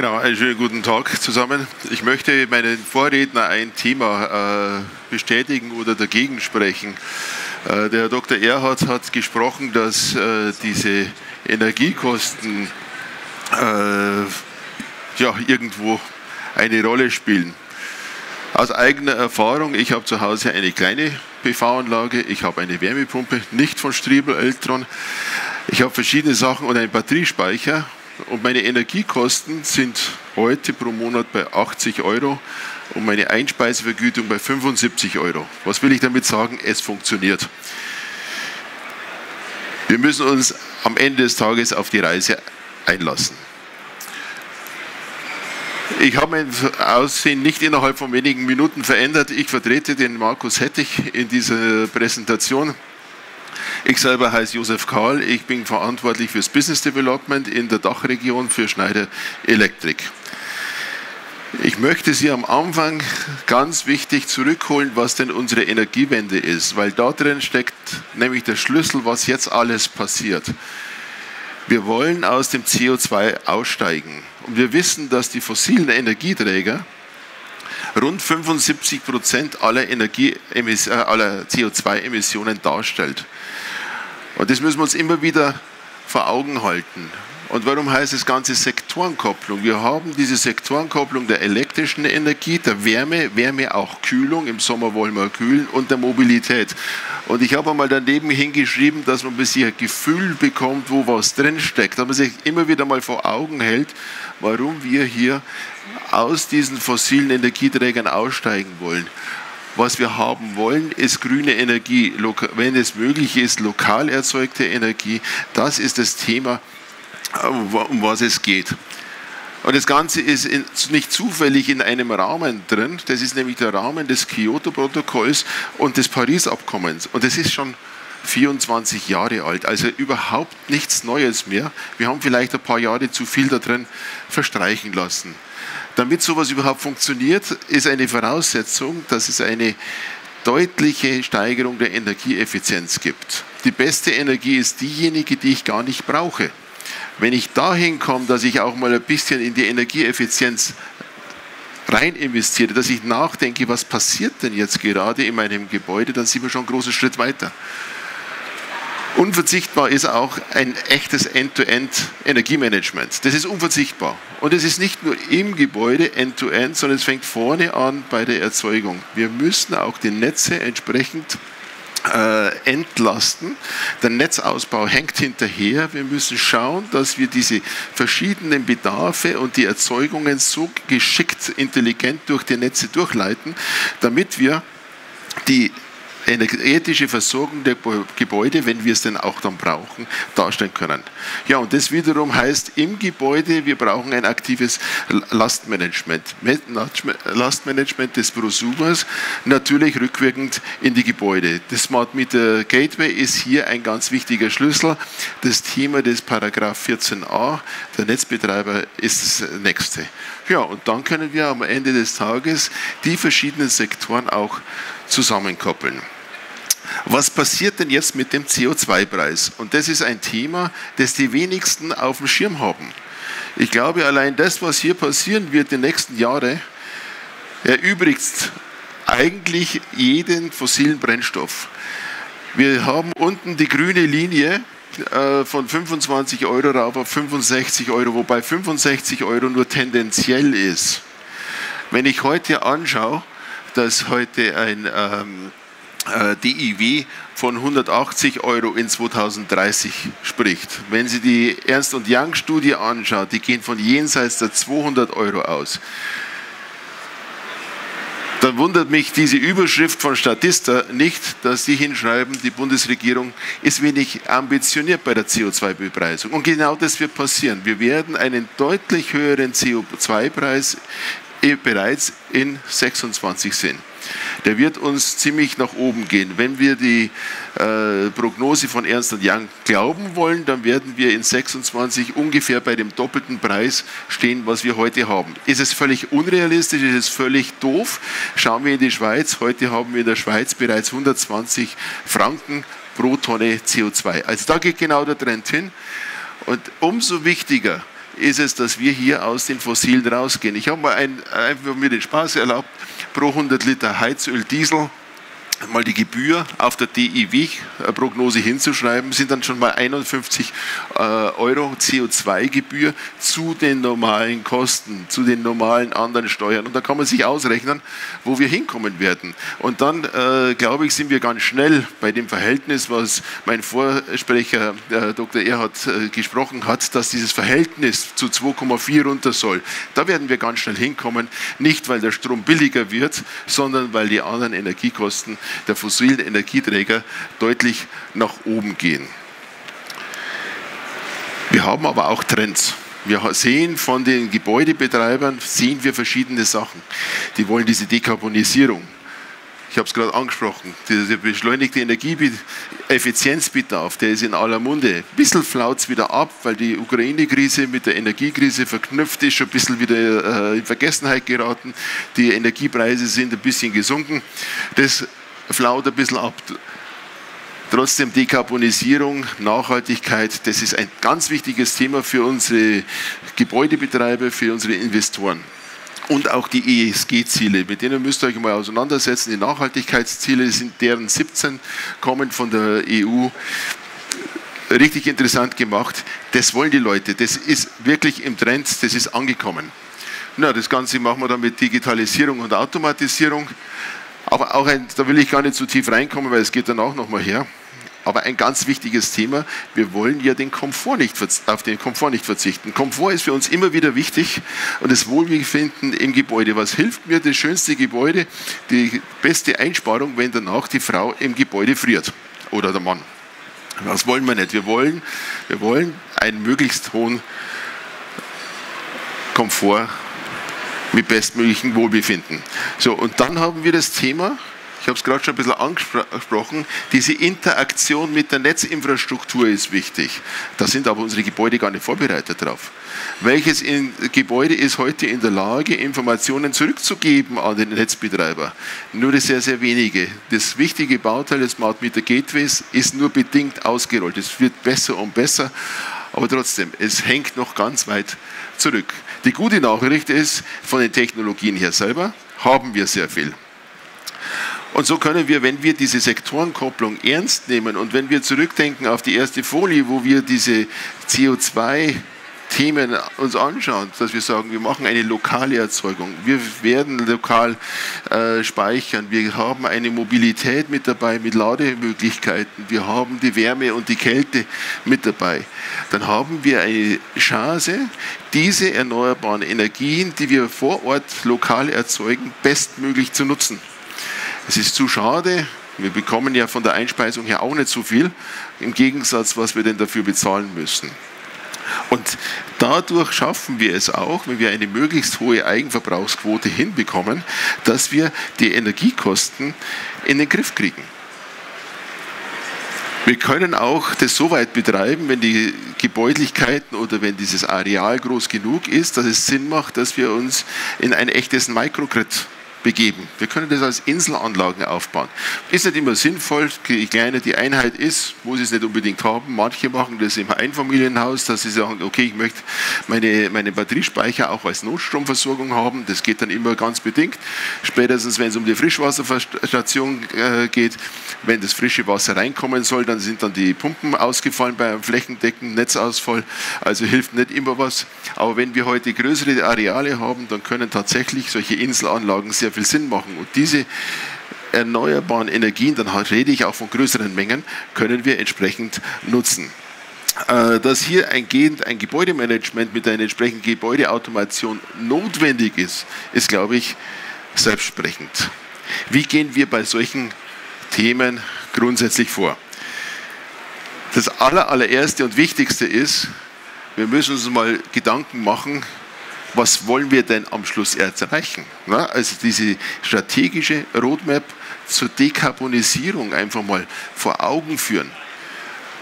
Genau, einen schönen guten Tag zusammen. Ich möchte meinen Vorredner ein Thema bestätigen oder dagegen sprechen. Der Herr Dr. Erhard hat gesprochen, dass diese Energiekosten ja, irgendwo eine Rolle spielen. Aus eigener Erfahrung, ich habe zu Hause eine kleine PV-Anlage, ich habe eine Wärmepumpe, nicht von Stiebel Eltron, ich habe verschiedene Sachen und einen Batteriespeicher und meine Energiekosten sind heute pro Monat bei 80 € und meine Einspeisevergütung bei 75 €. Was will ich damit sagen? Es funktioniert. Wir müssen uns am Ende des Tages auf die Reise einlassen. Ich habe mein Aussehen nicht innerhalb von wenigen Minuten verändert. Ich vertrete den Markus Hettig in dieser Präsentation. Ich selber heiße Josef Karl. Ich bin verantwortlich fürs Business Development in der Dachregion für Schneider Electric. Ich möchte Sie am Anfang ganz wichtig zurückholen, was denn unsere Energiewende ist, weil da drin steckt nämlich der Schlüssel, was jetzt alles passiert. Wir wollen aus dem CO2 aussteigen. Und wir wissen, dass die fossilen Energieträger rund 75% aller CO2-Emissionen darstellt. Und das müssen wir uns immer wieder vor Augen halten. Und warum heißt das Ganze Sektorenkopplung? Wir haben diese Sektorenkopplung der elektrischen Energie, der Wärme, auch Kühlung, im Sommer wollen wir kühlen, und der Mobilität. Und ich habe einmal daneben hingeschrieben, dass man ein bisschen ein Gefühl bekommt, wo was drinsteckt, dass man sich immer wieder mal vor Augen hält, warum wir hier aus diesen fossilen Energieträgern aussteigen wollen. Was wir haben wollen, ist grüne Energie, wenn es möglich ist, lokal erzeugte Energie. Das ist das Thema, um was es geht. Und das Ganze ist nicht zufällig in einem Rahmen drin, das ist nämlich der Rahmen des Kyoto-Protokolls und des Pariser Abkommens. Und das ist schon 24 Jahre alt, also überhaupt nichts Neues mehr. Wir haben vielleicht ein paar Jahre zu viel da drin verstreichen lassen. Damit sowas überhaupt funktioniert, ist eine Voraussetzung, dass es eine deutliche Steigerung der Energieeffizienz gibt. Die beste Energie ist diejenige, die ich gar nicht brauche. Wenn ich dahin komme, dass ich auch mal ein bisschen in die Energieeffizienz rein investiere, dass ich nachdenke, was passiert denn jetzt gerade in meinem Gebäude, dann sind wir schon einen großen Schritt weiter. Unverzichtbar ist auch ein echtes End-to-End-Energiemanagement. Das ist unverzichtbar. Und es ist nicht nur im Gebäude End-to-End, sondern es fängt vorne an bei der Erzeugung. Wir müssen auch die Netze entsprechend entlasten. Der Netzausbau hängt hinterher. Wir müssen schauen, dass wir diese verschiedenen Bedarfe und die Erzeugungen so geschickt, intelligent durch die Netze durchleiten, damit wir die energetische Versorgung der Gebäude, wenn wir es denn auch dann brauchen, darstellen können. Ja, und das wiederum heißt im Gebäude, wir brauchen ein aktives Lastmanagement. Lastmanagement des Prosumers, natürlich rückwirkend in die Gebäude. Das Smart Meter Gateway ist hier ein ganz wichtiger Schlüssel. Das Thema des Paragraph 14a, der Netzbetreiber, ist das nächste. Ja, und dann können wir am Ende des Tages die verschiedenen Sektoren auch zusammenkoppeln. Was passiert denn jetzt mit dem CO2-Preis? Und das ist ein Thema, das die wenigsten auf dem Schirm haben. Ich glaube, allein das, was hier passieren wird in den nächsten Jahren, erübrigt eigentlich jeden fossilen Brennstoff. Wir haben unten die grüne Linie von 25 € rauf auf 65 €, wobei 65 € nur tendenziell ist. Wenn ich heute anschaue, dass heute ein DIW von 180 € in 2030 spricht. Wenn Sie die Ernst und Young Studie anschaut, die gehen von jenseits der 200 € aus. Dann wundert mich diese Überschrift von Statista nicht, dass sie hinschreiben, die Bundesregierung ist wenig ambitioniert bei der CO2-Bepreisung. Und genau das wird passieren. Wir werden einen deutlich höheren CO2-Preis bereits in 26 sehen. Der wird uns ziemlich nach oben gehen. Wenn wir die Prognose von Ernst und Young glauben wollen, dann werden wir in 26 ungefähr bei dem doppelten Preis stehen, was wir heute haben. Ist es völlig unrealistisch? Ist es völlig doof? Schauen wir in die Schweiz. Heute haben wir in der Schweiz bereits 120 Franken pro Tonne CO2. Also da geht genau der Trend hin. Und umso wichtiger ist es, dass wir hier aus den Fossilen rausgehen. Ich habe mal einfach mir den Spaß erlaubt, pro 100 Liter Heizöl, Diesel mal die Gebühr auf der DIW-Prognose hinzuschreiben, sind dann schon mal 51 Euro CO2-Gebühr zu den normalen Kosten, zu den normalen anderen Steuern. Und da kann man sich ausrechnen, wo wir hinkommen werden. Und dann, glaube ich, sind wir ganz schnell bei dem Verhältnis, was mein Vorsprecher Dr. Erhard gesprochen hat, dass dieses Verhältnis zu 2,4 runter soll. Da werden wir ganz schnell hinkommen, nicht weil der Strom billiger wird, sondern weil die anderen Energiekosten der fossilen Energieträger deutlich nach oben gehen. Wir haben aber auch Trends. Wir sehen von den Gebäudebetreibern verschiedene Sachen. Die wollen diese Dekarbonisierung. Ich habe es gerade angesprochen, dieser beschleunigte Energieeffizienzbedarf, der ist in aller Munde. Ein bisschen flaut es wieder ab, weil die Ukraine-Krise mit der Energiekrise verknüpft ist, schon ein bisschen wieder in Vergessenheit geraten. Die Energiepreise sind ein bisschen gesunken. Das flaut ein bisschen ab. Trotzdem Dekarbonisierung, Nachhaltigkeit, das ist ein ganz wichtiges Thema für unsere Gebäudebetreiber, für unsere Investoren. Und auch die ESG-Ziele, mit denen müsst ihr euch mal auseinandersetzen. Die Nachhaltigkeitsziele sind deren 17, kommen von der EU. Richtig interessant gemacht. Das wollen die Leute, das ist wirklich im Trend, das ist angekommen. Na, das Ganze machen wir dann mit Digitalisierung und Automatisierung. Aber auch da will ich gar nicht so tief reinkommen, weil es geht dann auch nochmal her. Aber ein ganz wichtiges Thema, wir wollen ja den Komfort nicht, auf den Komfort nicht verzichten. Komfort ist für uns immer wieder wichtig und das Wohlbefinden im Gebäude. Was hilft mir das schönste Gebäude, die beste Einsparung, wenn danach die Frau im Gebäude friert oder der Mann? Das wollen wir nicht. Wir wollen einen möglichst hohen Komfort mit bestmöglichem Wohlbefinden. So, und dann haben wir das Thema, ich habe es gerade schon ein bisschen angesprochen, diese Interaktion mit der Netzinfrastruktur ist wichtig. Da sind aber unsere Gebäude gar nicht vorbereitet drauf. Welches Gebäude ist heute in der Lage, Informationen zurückzugeben an den Netzbetreiber? Nur sehr, sehr wenige. Das wichtige Bauteil des Smart Meter Gateways ist nur bedingt ausgerollt. Es wird besser und besser, aber trotzdem, es hängt noch ganz weit zurück. Die gute Nachricht ist, von den Technologien her selber haben wir sehr viel. Und so können wir, wenn wir diese Sektorenkopplung ernst nehmen und wenn wir zurückdenken auf die erste Folie, wo wir diese CO2-Themen uns anschauen, dass wir sagen, wir machen eine lokale Erzeugung, wir werden lokal speichern, wir haben eine Mobilität mit dabei, mit Lademöglichkeiten, wir haben die Wärme und die Kälte mit dabei, dann haben wir eine Chance, diese erneuerbaren Energien, die wir vor Ort lokal erzeugen, bestmöglich zu nutzen. Es ist zu schade, wir bekommen ja von der Einspeisung her auch nicht so viel, im Gegensatz, was wir denn dafür bezahlen müssen. Und dadurch schaffen wir es auch, wenn wir eine möglichst hohe Eigenverbrauchsquote hinbekommen, dass wir die Energiekosten in den Griff kriegen. Wir können auch das so weit betreiben, wenn die Gebäudlichkeiten oder wenn dieses Areal groß genug ist, dass es Sinn macht, dass wir uns in ein echtes Microgrid begeben. Wir können das als Inselanlagen aufbauen. Ist nicht immer sinnvoll, je kleiner die Einheit ist, muss ich es nicht unbedingt haben. Manche machen das im Einfamilienhaus, dass sie sagen, okay, ich möchte meine Batteriespeicher auch als Notstromversorgung haben. Das geht dann immer ganz bedingt. Spätestens, wenn es um die Frischwasserstation geht, wenn das frische Wasser reinkommen soll, dann sind dann die Pumpen ausgefallen bei einem flächendeckenden Netzausfall. Also hilft nicht immer was. Aber wenn wir heute größere Areale haben, dann können tatsächlich solche Inselanlagen sehr viel Sinn machen. Und diese erneuerbaren Energien, dann rede ich auch von größeren Mengen, können wir entsprechend nutzen. Dass hier ein Gebäudemanagement mit einer entsprechenden Gebäudeautomation notwendig ist, ist, glaube ich, selbstsprechend. Wie gehen wir bei solchen Themen grundsätzlich vor? Das allererste und wichtigste ist, wir müssen uns mal Gedanken machen, was wollen wir denn am Schluss erreichen? Also diese strategische Roadmap zur Dekarbonisierung einfach mal vor Augen führen.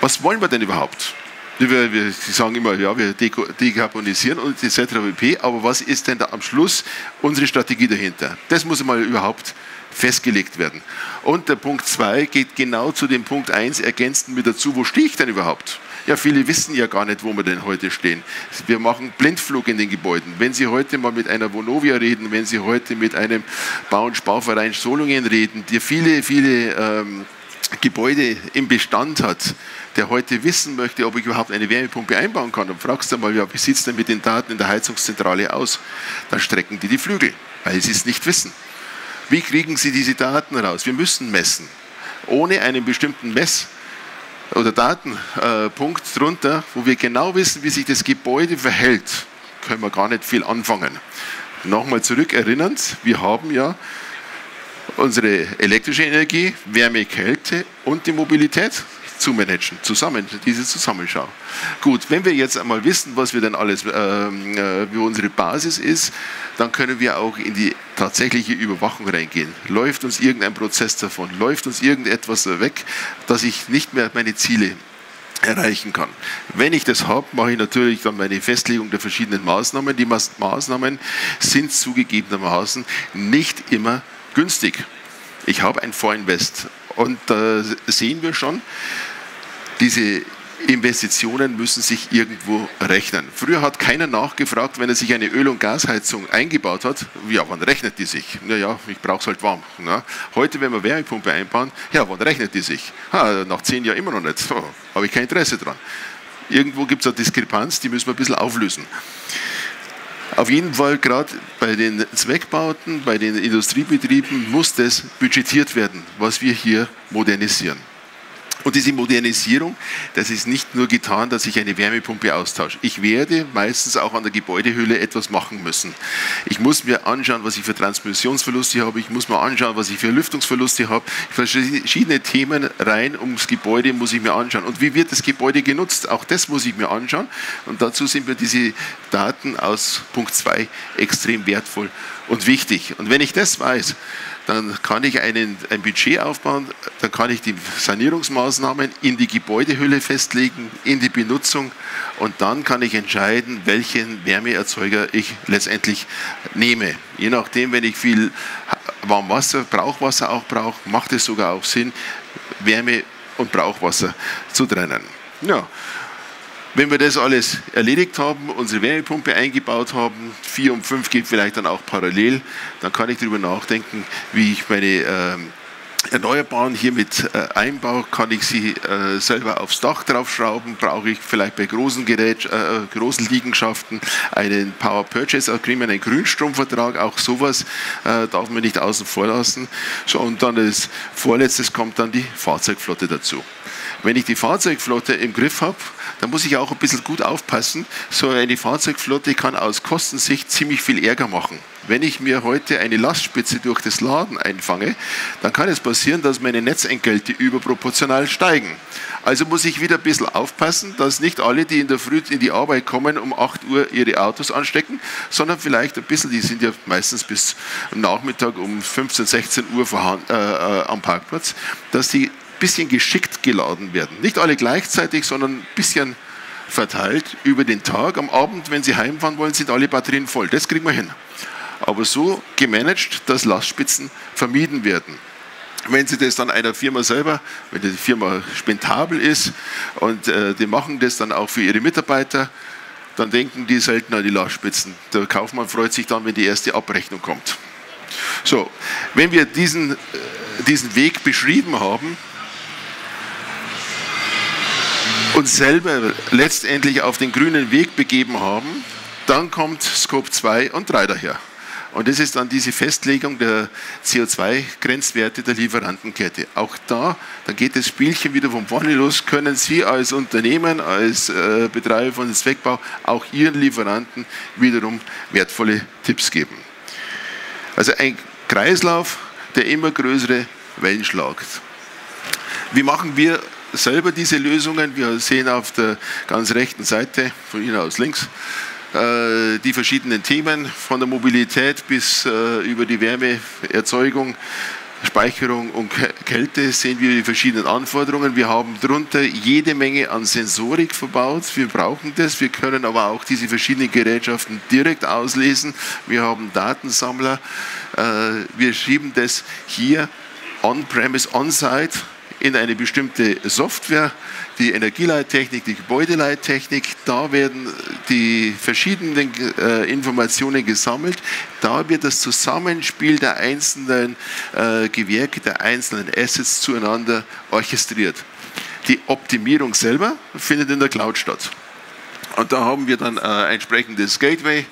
Was wollen wir denn überhaupt? Wir sagen immer, ja, wir dekarbonisieren und etc. pp. Aber was ist denn da am Schluss unsere Strategie dahinter? Das muss mal überhaupt festgelegt werden. Und der Punkt 2 geht genau zu dem Punkt 1 ergänzend mit dazu, wo stehe ich denn überhaupt? Ja, viele wissen ja gar nicht, wo wir denn heute stehen. Wir machen Blindflug in den Gebäuden. Wenn Sie heute mal mit einer Vonovia reden, wenn Sie heute mit einem Bau- und Sparverein Solingen reden, die viele, viele Gebäude im Bestand hat, der heute wissen möchte, ob ich überhaupt eine Wärmepumpe einbauen kann, dann fragst du mal, ja, wie sieht es denn mit den Daten in der Heizungszentrale aus? Dann strecken die Flügel, weil sie es nicht wissen. Wie kriegen Sie diese Daten raus? Wir müssen messen. Ohne einen bestimmten Mess- oder Datenpunkt drunter, wo wir genau wissen, wie sich das Gebäude verhält, können wir gar nicht viel anfangen. Nochmal zurückerinnernd, wir haben ja unsere elektrische Energie, Wärme, Kälte und die Mobilität zu managen, zusammen, diese Zusammenschau. Gut, wenn wir jetzt einmal wissen, was wir denn alles, wie unsere Basis ist, dann können wir auch in die tatsächliche Überwachung reingehen. Läuft uns irgendein Prozess davon? Läuft uns irgendetwas weg, dass ich nicht mehr meine Ziele erreichen kann? Wenn ich das habe, mache ich natürlich dann meine Festlegung der verschiedenen Maßnahmen. Die Maßnahmen sind zugegebenermaßen nicht immer günstig. Ich habe ein Vorinvest und da sehen wir schon, diese Investitionen müssen sich irgendwo rechnen. Früher hat keiner nachgefragt, wenn er sich eine Öl- und Gasheizung eingebaut hat, ja, wann rechnet die sich? Naja, ich brauche es halt warm. Ne? Heute, wenn wir Wärmepumpe einbauen, ja, wann rechnet die sich? Ha, nach 10 Jahren immer noch nicht, so, habe ich kein Interesse dran. Irgendwo gibt es eine Diskrepanz, die müssen wir ein bisschen auflösen. Auf jeden Fall, gerade bei den Zweckbauten, bei den Industriebetrieben muss das budgetiert werden, was wir hier modernisieren. Und diese Modernisierung, das ist nicht nur getan, dass ich eine Wärmepumpe austausche. Ich werde meistens auch an der Gebäudehülle etwas machen müssen. Ich muss mir anschauen, was ich für Transmissionsverluste habe. Ich muss mir anschauen, was ich für Lüftungsverluste habe. Verschiedene Themen rein ums Gebäude muss ich mir anschauen. Und wie wird das Gebäude genutzt? Auch das muss ich mir anschauen. Und dazu sind mir diese Daten aus Punkt 2 extrem wertvoll und wichtig. Und wenn ich das weiß, dann kann ich ein Budget aufbauen, dann kann ich die Sanierungsmaßnahmen in die Gebäudehülle festlegen, in die Benutzung und dann kann ich entscheiden, welchen Wärmeerzeuger ich letztendlich nehme. Je nachdem, wenn ich viel Warmwasser, Brauchwasser auch brauche, macht es sogar auch Sinn, Wärme und Brauchwasser zu trennen. Ja. Wenn wir das alles erledigt haben, unsere Wärmepumpe eingebaut haben, 4 und 5 geht vielleicht dann auch parallel, dann kann ich darüber nachdenken, wie ich meine Erneuerbaren hier mit einbaue. Kann ich sie selber aufs Dach draufschrauben? Brauche ich vielleicht bei großen großen Liegenschaften einen Power Purchase Agreement, einen Grünstromvertrag? Auch sowas darf man nicht außen vor lassen. So, und dann als Vorletztes kommt dann die Fahrzeugflotte dazu. Wenn ich die Fahrzeugflotte im Griff habe, dann muss ich auch ein bisschen gut aufpassen. So eine Fahrzeugflotte kann aus Kostensicht ziemlich viel Ärger machen. Wenn ich mir heute eine Lastspitze durch das Laden einfange, dann kann es passieren, dass meine Netzentgelte überproportional steigen. Also muss ich wieder ein bisschen aufpassen, dass nicht alle, die in der Früh in die Arbeit kommen, um 8 Uhr ihre Autos anstecken, sondern vielleicht ein bisschen, die sind ja meistens bis Nachmittag um 15, 16 Uhr am Parkplatz, dass die bisschen geschickt geladen werden. Nicht alle gleichzeitig, sondern ein bisschen verteilt über den Tag. Am Abend, wenn Sie heimfahren wollen, sind alle Batterien voll. Das kriegen wir hin. Aber so gemanagt, dass Lastspitzen vermieden werden. Wenn Sie das dann einer Firma selber, wenn die Firma spendabel ist und die machen das dann auch für ihre Mitarbeiter, dann denken die selten an die Lastspitzen. Der Kaufmann freut sich dann, wenn die erste Abrechnung kommt. So, wenn wir diesen Weg beschrieben haben, uns selber letztendlich auf den grünen Weg begeben haben, dann kommt Scope 2 und 3 daher. Und das ist dann diese Festlegung der CO2-Grenzwerte der Lieferantenkette. Auch da, dann geht das Spielchen wieder vom vorne los, können Sie als Unternehmen, als Betreiber von Zweckbau auch Ihren Lieferanten wiederum wertvolle Tipps geben. Also ein Kreislauf, der immer größere Wellen schlägt. Wie machen wir selber diese Lösungen? Wir sehen auf der ganz rechten Seite, von Ihnen aus links, die verschiedenen Themen von der Mobilität bis über die Wärmeerzeugung, Speicherung und Kälte sehen wir die verschiedenen Anforderungen. Wir haben darunter jede Menge an Sensorik verbaut. Wir brauchen das. Wir können aber auch diese verschiedenen Gerätschaften direkt auslesen. Wir haben Datensammler. Wir schieben das hier on-premise, on-site in eine bestimmte Software, die Energieleittechnik, die Gebäudeleittechnik. Da werden die verschiedenen Informationen gesammelt. Da wird das Zusammenspiel der einzelnen Gewerke, der einzelnen Assets zueinander orchestriert. Die Optimierung selber findet in der Cloud statt. Und da haben wir dann ein entsprechendes Gateway.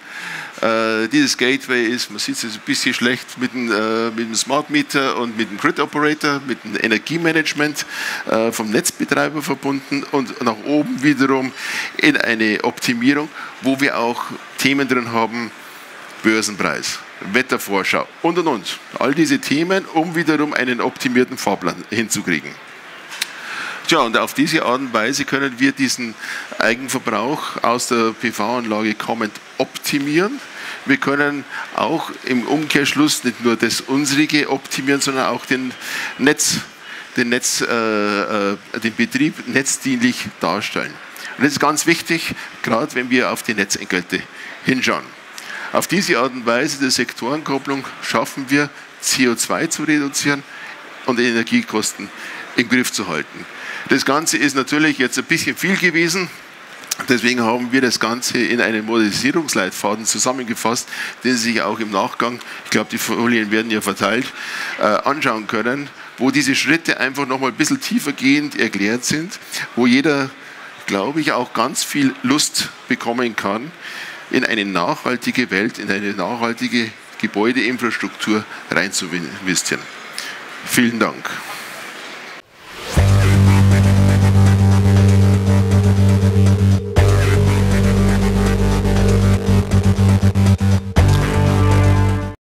Dieses Gateway ist, man sieht es ein bisschen schlecht, mit dem Smart Meter und mit dem Grid Operator, mit dem Energiemanagement vom Netzbetreiber verbunden und nach oben wiederum in eine Optimierung, wo wir auch Themen drin haben, Börsenpreis, Wettervorschau und. All diese Themen, um wiederum einen optimierten Fahrplan hinzukriegen. Tja, und auf diese Art und Weise können wir diesen Eigenverbrauch aus der PV-Anlage kommend optimieren. Wir können auch im Umkehrschluss nicht nur das unsrige optimieren, sondern auch den Betrieb netzdienlich darstellen. Und das ist ganz wichtig, gerade wenn wir auf die Netzentgelte hinschauen. Auf diese Art und Weise der Sektorenkopplung schaffen wir, CO2 zu reduzieren und Energiekosten im Griff zu halten. Das Ganze ist natürlich jetzt ein bisschen viel gewesen, deswegen haben wir das Ganze in einen Modernisierungsleitfaden zusammengefasst, den Sie sich auch im Nachgang, ich glaube die Folien werden ja verteilt, anschauen können, wo diese Schritte einfach nochmal ein bisschen tiefergehend erklärt sind, wo jeder, glaube ich, auch ganz viel Lust bekommen kann, in eine nachhaltige Welt, in eine nachhaltige Gebäudeinfrastruktur reinzuinvestieren. Vielen Dank.